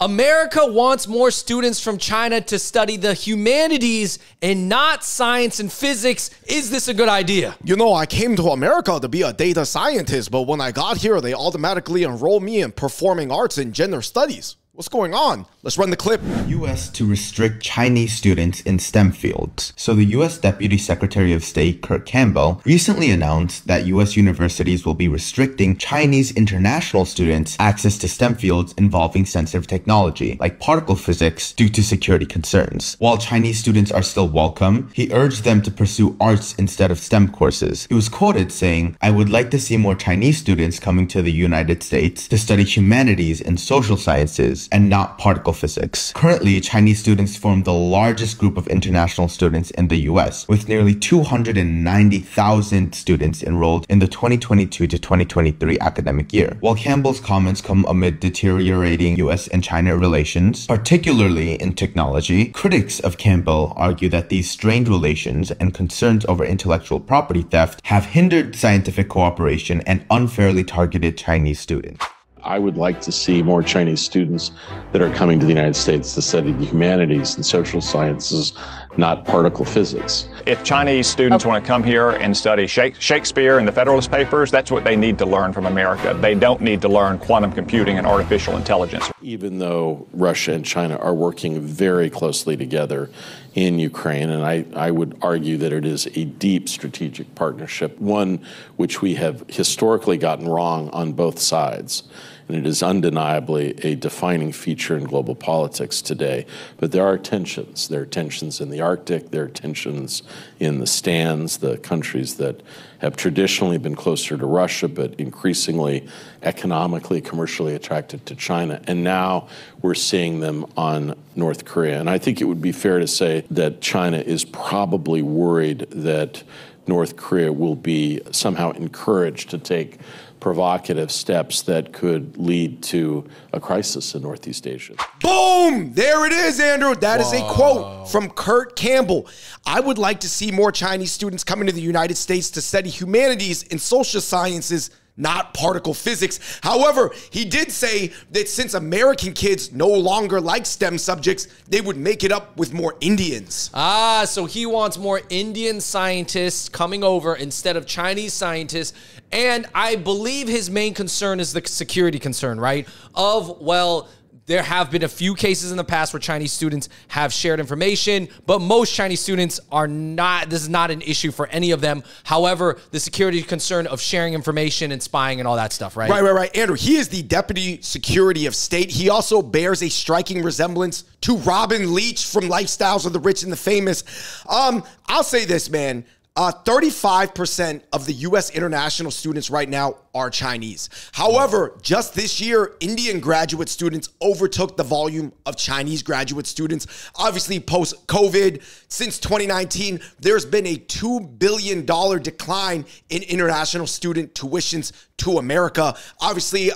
America wants more students from China to study the humanities and not science and physics. Is this a good idea? You know, I came to America to be a data scientist, but when I got here, they automatically enrolled me in performing arts and gender studies. What's going on? Let's run the clip. U.S. to restrict Chinese students in STEM fields. So the U.S. Deputy Secretary of State, Kurt Campbell, recently announced that U.S. universities will be restricting Chinese international students access to STEM fields involving sensitive technology, like particle physics, due to security concerns. While Chinese students are still welcome, he urged them to pursue arts instead of STEM courses. He was quoted saying, "I would like to see more Chinese students coming to the United States to study humanities and social sciences, and not particle physics." Currently, Chinese students form the largest group of international students in the U.S., with nearly 290,000 students enrolled in the 2022 to 2023 academic year. While Campbell's comments come amid deteriorating U.S. and China relations, particularly in technology, critics of Campbell argue that these strained relations and concerns over intellectual property theft have hindered scientific cooperation and unfairly targeted Chinese students. I would like to see more Chinese students that are coming to the United States to study the humanities and social sciences, not particle physics. If Chinese students want to come here and study Shakespeare and the Federalist Papers, that's what they need to learn from America. They don't need to learn quantum computing and artificial intelligence. Even though Russia and China are working very closely together in Ukraine, and I would argue that it is a deep strategic partnership, one which we have historically gotten wrong on both sides. And it is undeniably a defining feature in global politics today. But there are tensions. There are tensions in the Arctic. There are tensions in the stands, the countries that have traditionally been closer to Russia, but increasingly economically, commercially attracted to China. And now we're seeing them on North Korea. And I think it would be fair to say that China is probably worried that North Korea will be somehow encouraged to take provocative steps that could lead to a crisis in Northeast Asia. Boom! There it is, Andrew. That is a quote from Kurt Campbell. I would like to see more Chinese students coming to the United States to study humanities and social sciences, not particle physics. However, he did say that since American kids no longer like STEM subjects, they would make it up with more Indians. Ah, so he wants more Indian scientists coming over instead of Chinese scientists. And I believe his main concern is the security concern, right? Of, well, there have been a few cases in the past where Chinese students have shared information, but most Chinese students are not, this is not an issue for any of them. However, the security concern of sharing information and spying and all that stuff, right? Right. Andrew, he is the Deputy Secretary of State. He also bears a striking resemblance to Robin Leach from Lifestyles of the Rich and the Famous. I'll say this, man. 35% of the U.S. international students right now are Chinese. However, just this year, Indian graduate students overtook the volume of Chinese graduate students. Obviously, post-COVID, since 2019, there's been a $2 billion decline in international student tuitions to America. Obviously,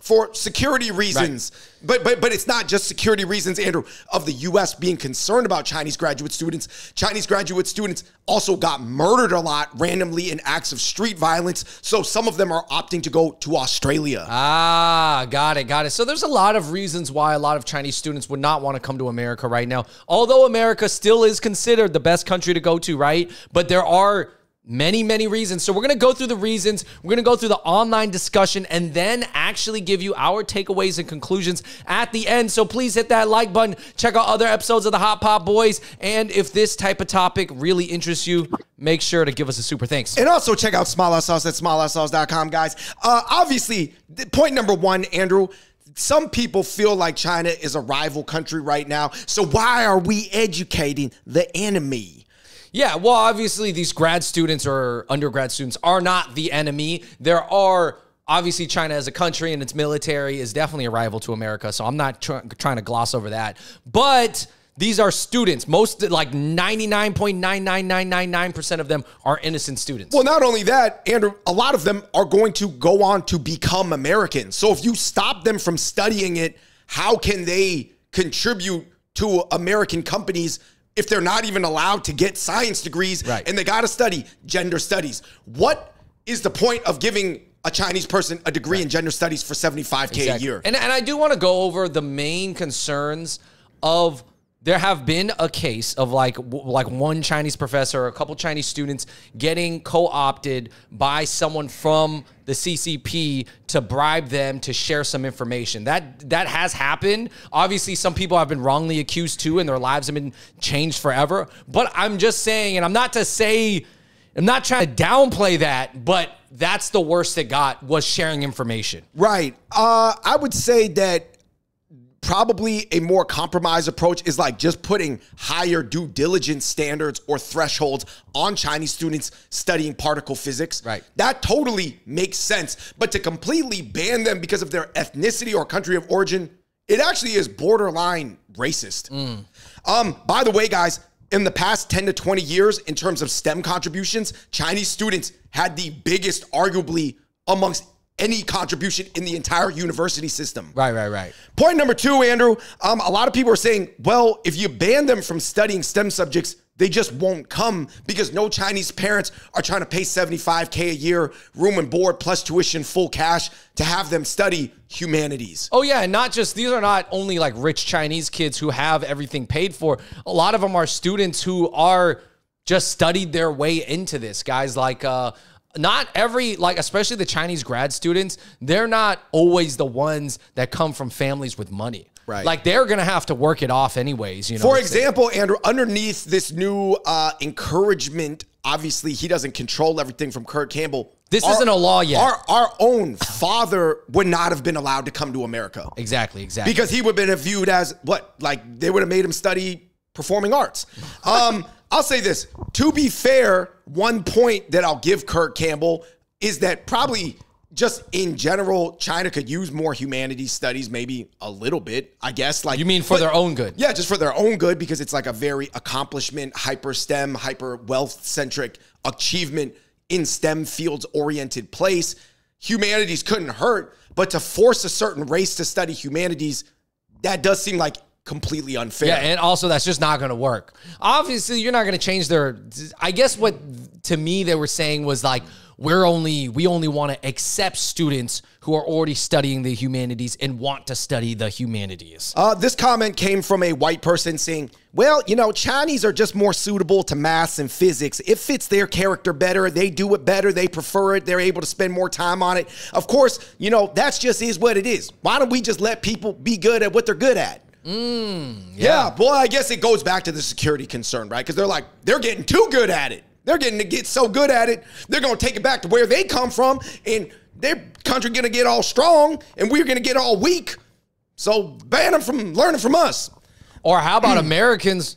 for security reasons, right. But it's not just security reasons, Andrew, of the U.S. being concerned about Chinese graduate students. Chinese graduate students also got murdered a lot randomly in acts of street violence. So some of them are opting to go to Australia. Ah, got it. So there's a lot of reasons why a lot of Chinese students would not want to come to America right now. Although America still is considered the best country to go to, right? But there are many reasons. So we're going to go through the reasons. We're going to go through the online discussion and then actually give you our takeaways and conclusions at the end. So please hit that like button. Check out other episodes of the Hot Pot Boys. And if this type of topic really interests you, make sure to give us a super thanks. And also check out Smála Sauce at smalasauce.com, guys. Obviously, point number one, Andrew, some people feel like China is a rival country right now. So why are we educating the enemy? Yeah, well, obviously these grad students or undergrad students are not the enemy. There are, obviously, China as a country and its military is definitely a rival to America, so I'm not trying to gloss over that. But these are students. Most, like 99.99999% of them are innocent students. Well, not only that, Andrew, a lot of them are going to go on to become Americans. So if you stop them from studying it, how can they contribute to American companies if they're not even allowed to get science degrees, right, and they got to study gender studies? What is the point of giving a Chinese person a degree in gender studies for $75K a year. And I do want to go over the main concerns of... There have been a case of like one Chinese professor, a couple Chinese students getting co-opted by someone from the CCP to bribe them to share some information. That has happened. Obviously, some people have been wrongly accused too, and their lives have been changed forever. But I'm just saying, and I'm not trying to downplay that, but that's the worst it got, was sharing information. Right. I would say that probably a more compromised approach is like just putting higher due diligence standards or thresholds on Chinese students studying particle physics. Right. That totally makes sense. But to completely ban them because of their ethnicity or country of origin, it actually is borderline racist. By the way, guys, in the past 10 to 20 years, in terms of STEM contributions, Chinese students had the biggest, arguably, amongst any contribution in the entire university system. Right. Point number two, Andrew, a lot of people are saying, well, if you ban them from studying STEM subjects, they just won't come because no Chinese parents are trying to pay $75K a year, room and board plus tuition, full cash to have them study humanities. Oh yeah, and not just, these are not only like rich Chinese kids who have everything paid for. A lot of them are students who are just studied their way into this, guys, like, not every, like, especially the Chinese grad students, they're not always the ones that come from families with money. Right. Like, they're going to have to work it off anyways. You know. For example, Andrew, underneath this new encouragement, obviously, he doesn't control everything from Kurt Campbell. This isn't a law yet. Our own father would not have been allowed to come to America. Exactly. Because he would have been viewed as, what, like, they would have made him study performing arts. I'll say this, to be fair, one point that I'll give Kurt Campbell is that probably just in general, China could use more humanities studies, maybe a little bit, I guess. Like, you mean for their own good? Yeah, just for their own good, because it's like a very accomplishment, hyper STEM, hyper wealth-centric achievement in STEM fields oriented place. Humanities couldn't hurt, but to force a certain race to study humanities, that does seem like completely unfair. Yeah, and also that's just not going to work. Obviously, you're not going to change their, I guess what to me they were saying was like, we only want to accept students who are already studying the humanities and want to study the humanities. This comment came from a white person saying, well, you know, Chinese are just more suitable to math and physics. It fits their character better. They do it better. They prefer it. They're able to spend more time on it. Of course, you know, that's just is what it is. Why don't we just let people be good at what they're good at? Yeah, well, I guess it goes back to the security concern, right? Because they're like, they're getting too good at it. They're getting to get so good at it, they're going to take it back to where they come from, and their country going to get all strong, and we're going to get all weak. So ban them from learning from us. Or how about Americans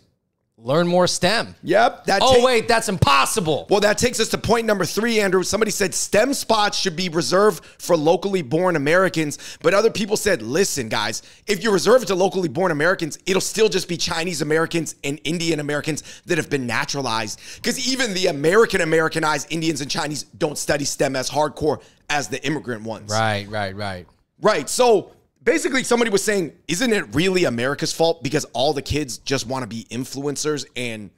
learn more STEM? Yep. Oh, wait, that's impossible. Well, that takes us to point number three, Andrew. Somebody said STEM spots should be reserved for locally born Americans. But other people said, listen, guys, if you reserve it to locally born Americans, it'll still just be Chinese Americans and Indian Americans that have been naturalized. Because even the Americanized Indians and Chinese don't study STEM as hardcore as the immigrant ones. Right. So basically, somebody was saying, isn't it really America's fault because all the kids just want to be influencers and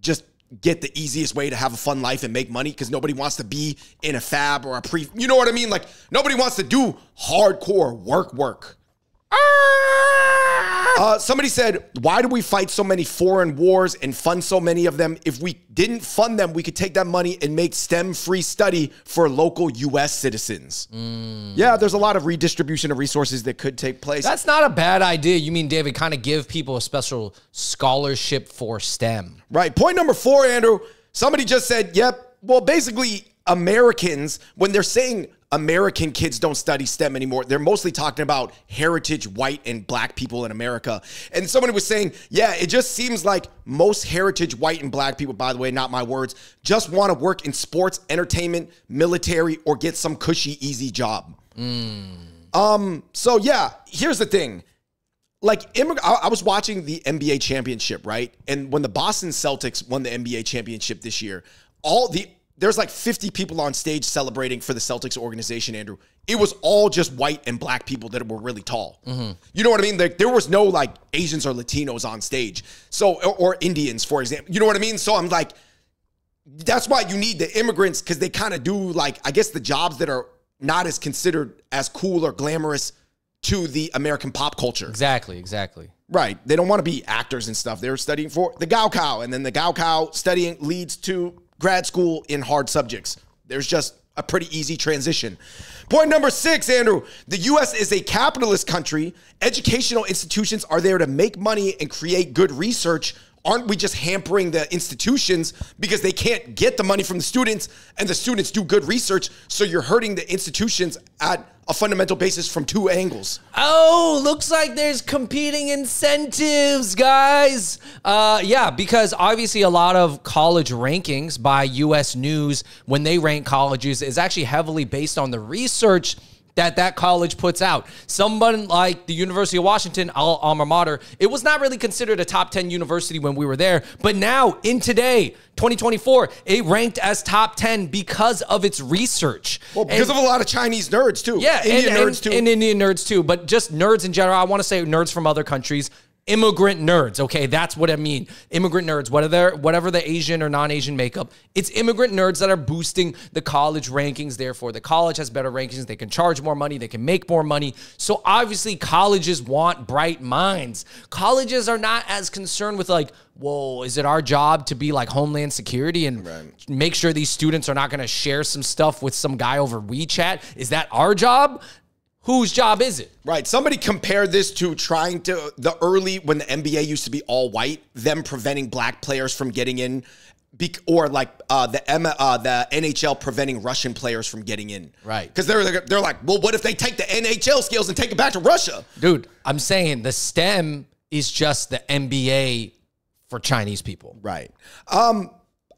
just get the easiest way to have a fun life and make money because nobody wants to be in a fab or a pre... You know what I mean? Like, nobody wants to do hardcore work. Somebody said, why do we fight so many foreign wars and fund so many of them? If we didn't fund them, we could take that money and make STEM-free study for local U.S. citizens. Yeah, there's a lot of redistribution of resources that could take place. That's not a bad idea. You mean, David, kind of give people a special scholarship for STEM. Right. Point number four, Andrew. Somebody just said, yep, well, basically Americans, when they're saying American kids don't study STEM anymore, they're mostly talking about heritage white and black people in America. And somebody was saying, yeah, it just seems like most heritage white and black people, by the way, not my words, just want to work in sports, entertainment, military, or get some cushy, easy job. So yeah, here's the thing. Like, I was watching the NBA championship, right? And when the Boston Celtics won the NBA championship this year, there's like 50 people on stage celebrating for the Celtics organization, Andrew. It was all just white and black people that were really tall. You know what I mean? Like, there was no like Asians or Latinos on stage. So, or Indians, for example. You know what I mean? So I'm like, that's why you need the immigrants, because they kind of do like, I guess the jobs that are not as considered as cool or glamorous to the American pop culture. Exactly, exactly. Right. They don't want to be actors and stuff. They're studying for the Gaokao, and then the Gaokao studying leads to grad school in hard subjects. There's just a pretty easy transition. Point number 6, Andrew. The U.S. is a capitalist country. Educational institutions are there to make money and create good research. Aren't we just hampering the institutions because they can't get the money from the students, and the students do good research? So you're hurting the institutions at a fundamental basis from two angles. Oh, looks like there's competing incentives, guys. Yeah, because obviously a lot of college rankings by U.S. News, when they rank colleges, is actually heavily based on the research that that college puts out. Someone like the University of Washington, our alma mater, it was not really considered a top 10 university when we were there, but now in today, 2024, it ranked as top 10 because of its research. Well, because of a lot of Chinese nerds too. Yeah, Indian nerds too. And Indian nerds too, but just nerds in general. I want to say nerds from other countries. Immigrant nerds, okay, that's what I mean. Immigrant nerds, whatever the Asian or non-Asian makeup, it's immigrant nerds that are boosting the college rankings. Therefore, the college has better rankings. They can charge more money. They can make more money. So obviously, colleges want bright minds. Colleges are not as concerned with like, whoa, is it our job to be like Homeland Security and make sure these students are not going to share some stuff with some guy over WeChat? Is that our job? Whose job is it? Right. Somebody compared this to trying to, when the NBA used to be all white, them preventing black players from getting in, or like the NHL preventing Russian players from getting in. Right. Because they're like, well, what if they take the NHL skills and take it back to Russia? Dude, I'm saying the STEM is just the NBA for Chinese people. Right.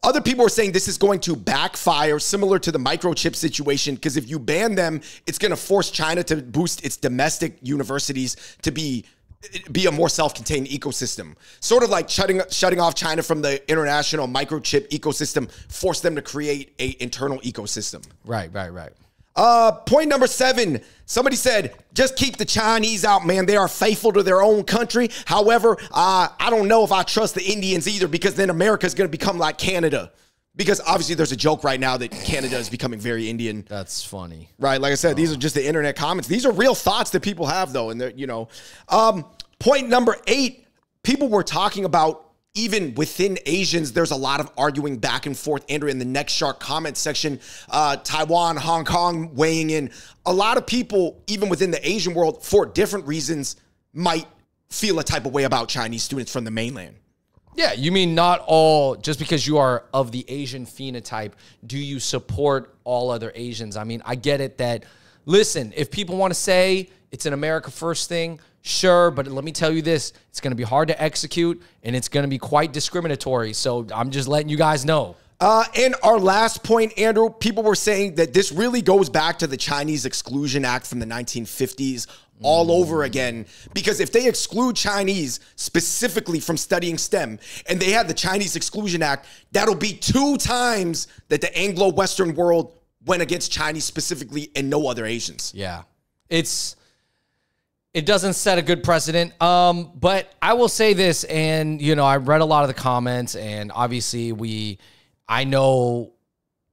Other people are saying this is going to backfire, similar to the microchip situation, because if you ban them, it's going to force China to boost its domestic universities to be a more self-contained ecosystem. Sort of like shutting off China from the international microchip ecosystem, force them to create an internal ecosystem. Right, right, right. Point number 7, somebody said, just keep the Chinese out, man. They are faithful to their own country. However, I don't know if I trust the Indians either, because then America is going to become like Canada. Because obviously there's a joke right now that Canada is becoming very Indian. That's funny. Right. Like I said, these are just the internet comments. These are real thoughts that people have though. And you know, point number 8, people were talking about, even within Asians, there's a lot of arguing back and forth. Andrew, in the next shark comment section, Taiwan, Hong Kong weighing in. A lot of people, even within the Asian world, for different reasons, might feel a type of way about Chinese students from the mainland. Yeah, you mean not all, just because you are of the Asian phenotype, do you support all other Asians? I mean, I get it that, listen, if people want to say it's an America first thing, sure, but let me tell you this, it's going to be hard to execute and it's going to be quite discriminatory. So I'm just letting you guys know. And our last point, Andrew, people were saying that this really goes back to the Chinese Exclusion Act from the 1950s all over again, because if they exclude Chinese specifically from studying STEM and they had the Chinese Exclusion Act, that'll be 2 times that the Anglo-Western world went against Chinese specifically and no other Asians. Yeah, it doesn't set a good precedent, but I will say this, and, you know, I read a lot of the comments, and obviously I know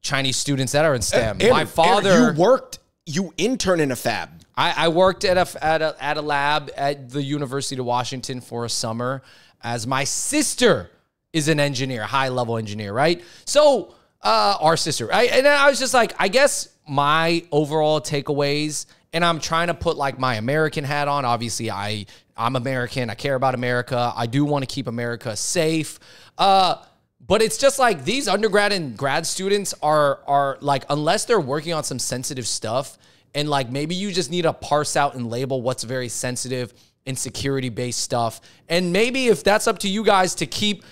Chinese students that are in STEM. My father... Aaron, you interned in a fab. I worked at a lab at the University of Washington for a summer, as my sister is an engineer, high-level engineer, right? So, our sister, right? And I was just like, I guess my overall takeaways... And I'm trying to put like my American hat on. Obviously, I'm American. I care about America. I do want to keep America safe. But it's just like these undergrad and grad students are like, unless they're working on some sensitive stuff and like maybe you just need to parse out and label what's very sensitive and security-based stuff. And maybe if that's up to you guys to keep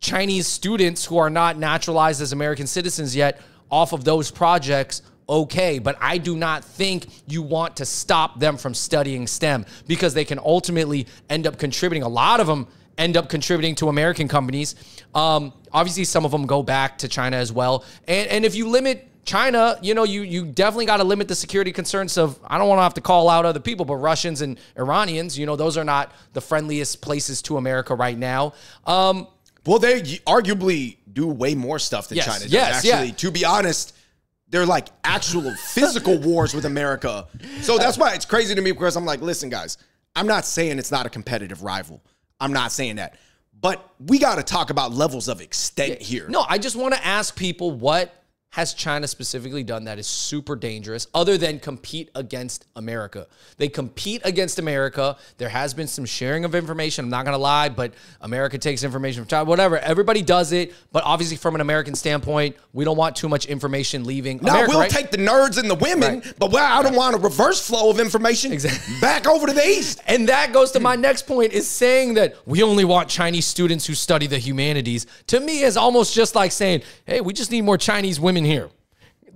Chinese students who are not naturalized as American citizens yet off of those projects, okay, but I do not think you want to stop them from studying STEM, because they can ultimately end up contributing. A lot of them end up contributing to American companies. Obviously, some of them go back to China as well. And if you limit China, you know, you definitely got to limit the security concerns of, I don't want to have to call out other people, but Russians and Iranians, you know, those are not the friendliest places to America right now. Well, they arguably do way more stuff than China does, actually. To be honest... They're like actual physical wars with America. So that's why it's crazy to me, because I'm like, listen, guys, I'm not saying it's not a competitive rival. I'm not saying that. But we got to talk about levels of extent here. No, I just want to ask people, what has China specifically done that is super dangerous other than compete against America? They compete against America. There has been some sharing of information. I'm not going to lie, but America takes information from China, whatever. Everybody does it. But obviously from an American standpoint, we don't want too much information leaving America. Now, we'll take the nerds and the women, but I don't want a reverse flow of information back over to the East. And that goes to my next point, is saying that we only want Chinese students who study the humanities. To me, is almost just like saying, hey, we just need more Chinese women here.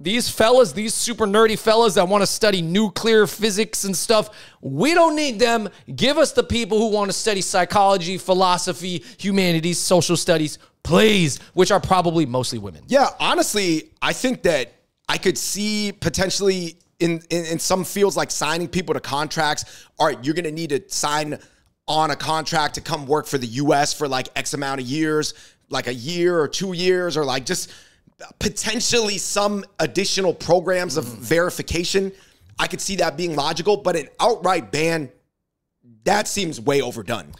These fellas, these super nerdy fellas that want to study nuclear physics and stuff, we don't need them. Give us the people who want to study psychology, philosophy, humanities, social studies, please, which are probably mostly women. Yeah, honestly, I think that I could see potentially in some fields, like signing people to contracts. All right, you're going to need to sign on a contract to come work for the U.S. for like X amount of years, like a year or 2 years, or like just potentially some additional programs of verification. I could see that being logical, but an outright ban, that seems way overdone.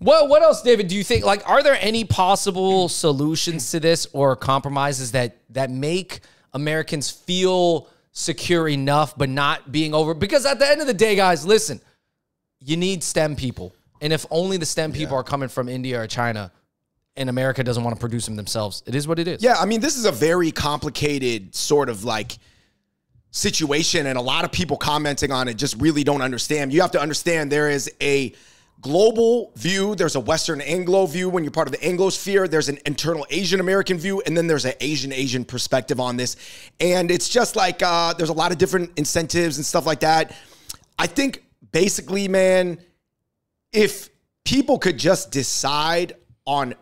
Well, what else, David, do you think? Like, are there any possible solutions to this or compromises that make Americans feel secure enough, but not being over? Because at the end of the day, guys, listen, you need STEM people. And if only the STEM people are coming from India or China, and America doesn't want to produce them themselves, it is what it is. Yeah, I mean, this is a very complicated sort of like situation, and a lot of people commenting on it just really don't understand. You have to understand there is a global view, there's a Western Anglo view when you're part of the Anglosphere, there's an internal Asian American view, and then there's an Asian perspective on this. And it's just like there's a lot of different incentives and stuff like that. I think basically, man, if people could just decide on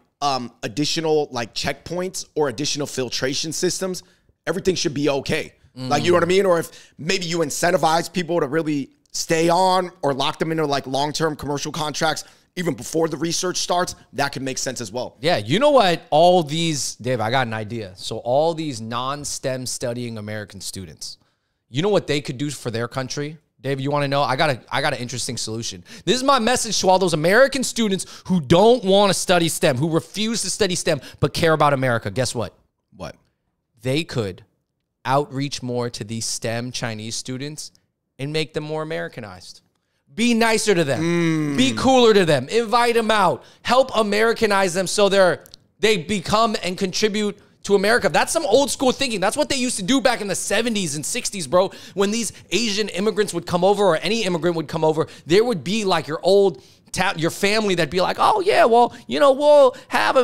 additional like checkpoints or additional filtration systems, everything should be okay. Like, you know what I mean? Or if maybe you incentivize people to really stay on or lock them into like long-term commercial contracts even before the research starts, that could make sense as well. Yeah, you know what? All these, Dave, I got an idea. So all these non-STEM studying American students, you know what they could do for their country? Dave, you want to know? I got an interesting solution. This is my message to all those American students who don't want to study STEM, who refuse to study STEM, but care about America. Guess what? What? They could outreach more to these STEM Chinese students and make them more Americanized. Be nicer to them. Be cooler to them. Invite them out. Help Americanize them so they become and contribute to America. That's some old school thinking. That's what they used to do back in the 70s and 60s, bro. When these Asian immigrants would come over, or any immigrant would come over, there would be like your family that'd be like, oh yeah, well, you know, we'll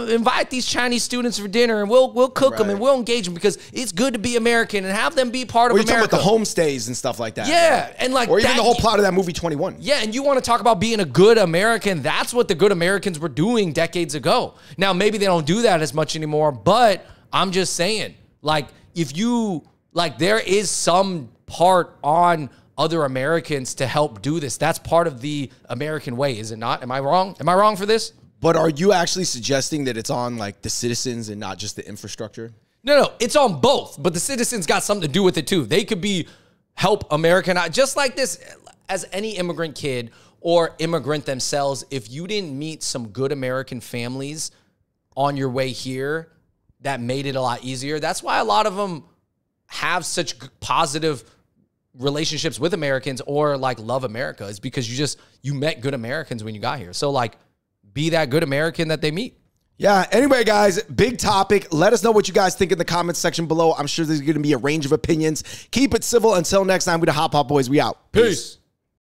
invite these Chinese students for dinner, and we'll cook them, and we'll engage them, because it's good to be American and have them be part of America. You're talking about the homestays and stuff like that. Yeah, right? And like, or even the whole plot of that movie 21. Yeah, and you want to talk about being a good American? That's what the good Americans were doing decades ago. Now maybe they don't do that as much anymore, but I'm just saying, like, if you, like, there is some part on other Americans to help do this. That's part of the American way, is it not? Am I wrong? Am I wrong for this? But are you actually suggesting that it's on, like, the citizens and not just the infrastructure? No, it's on both. But the citizens got something to do with it, too. They could help American, just like this, as any immigrant kid or immigrant themselves, if you didn't meet some good American families on your way here that made it a lot easier. That's why a lot of them have such positive relationships with Americans, or like love America, is because you met good Americans when you got here. So like, be that good American that they meet. Yeah. Anyway, guys, big topic. Let us know what you guys think in the comments section below. I'm sure there's going to be a range of opinions. Keep it civil. Until next time, we the Hot Pot Boys. We out. Peace.